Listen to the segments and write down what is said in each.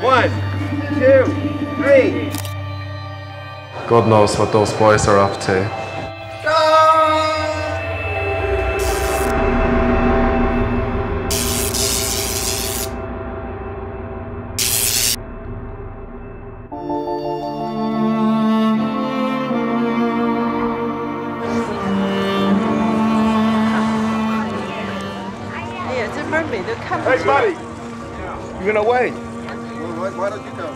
1, 2, 3. God knows what those boys are up to. Hey, buddy, you're gonna wait. Well, why don't you go?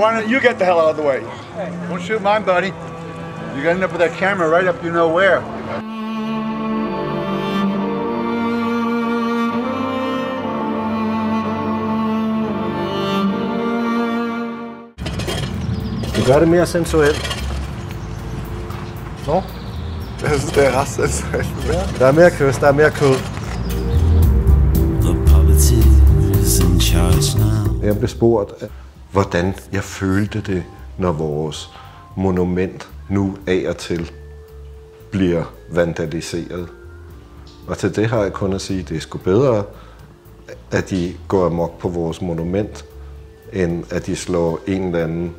Why don't you get the hell out of the way? Don't shoot mine, buddy. You're gonna end up with that camera right up you know where. Gerade mehr sensuell. No? Das ist der Rass sensuell. Da mehr Kuss, da mehr Kuss. Jeg blev spurgt, hvordan jeg følte det, når vores monument nu af og til bliver vandaliseret. Og til det har jeg kun at sige, at det er sgu bedre, at de går amok på vores monument, end at de slår en eller anden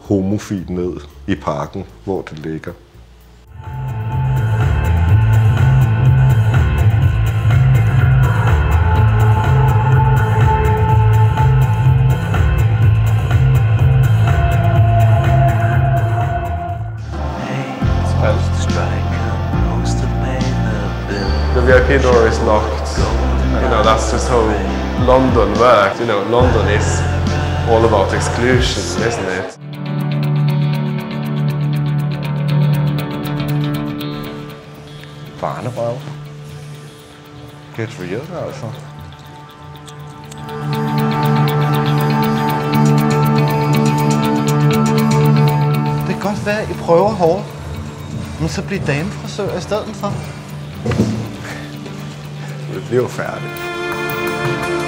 homofil ned i parken, hvor det ligger. The VIP door is locked. You know, that's just how London works. You know, London is all about exclusion, isn't it? Barnebrød. Get real, altså. Det kan godt være, at I prøver hårdt, men så bliver damefrisør i stedet for. Det bliver færdigt.